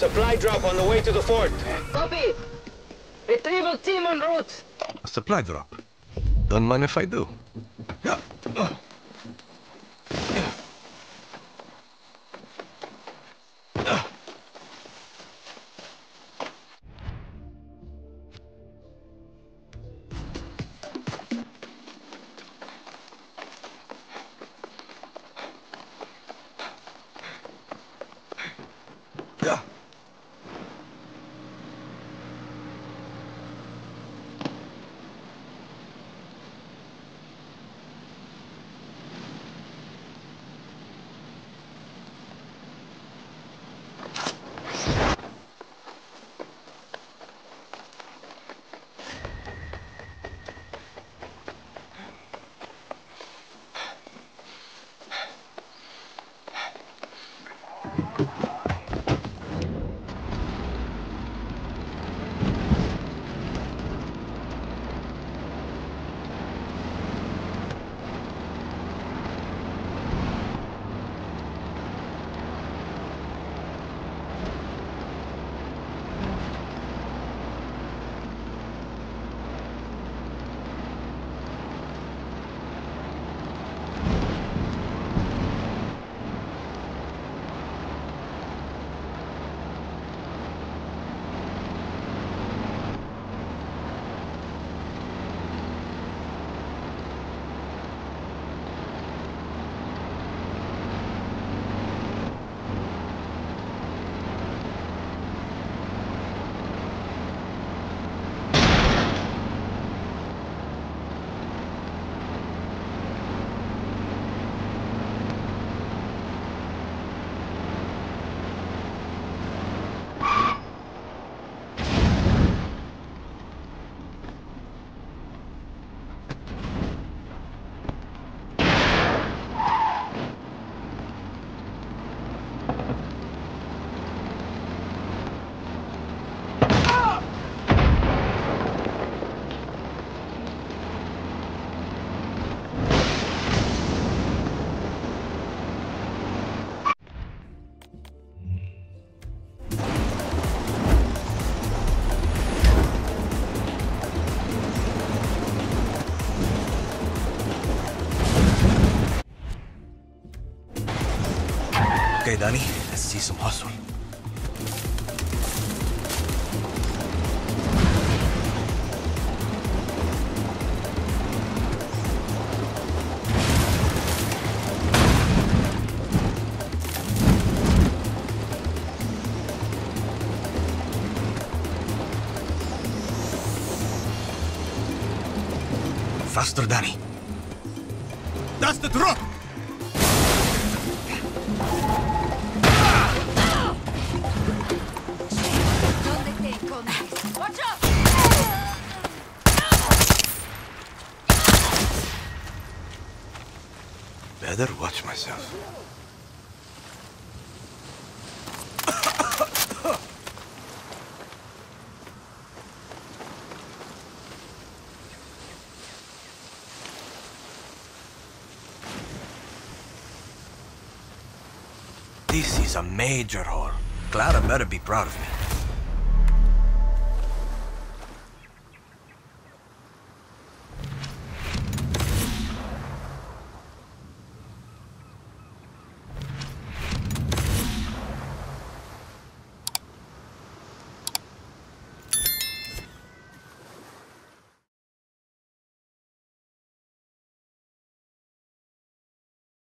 Supply drop on the way to the fort. Copy. Retrieval team en route. A supply drop. Don't mind if I do. Okay, Danny, let's see some hustle. Faster, Danny. That's the truck! Better watch myself. This is a major haul. Clara better be proud of me.